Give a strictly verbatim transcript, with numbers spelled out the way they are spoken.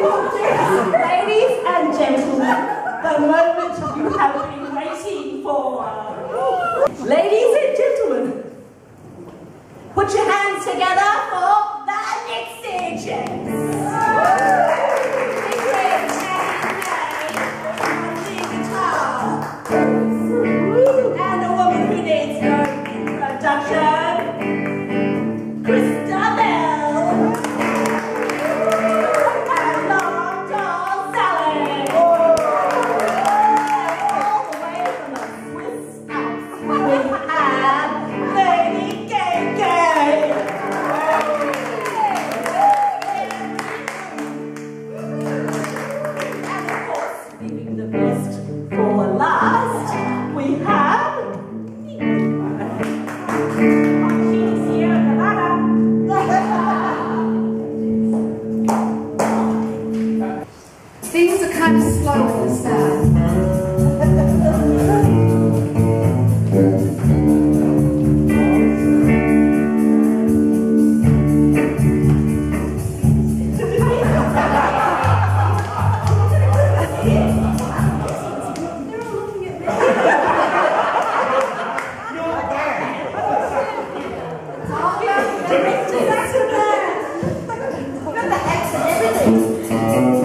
Ladies and gentlemen, the moment you have been waiting for. Ladies and gentlemen, put your hands together for the Exigents. Remember X and everything.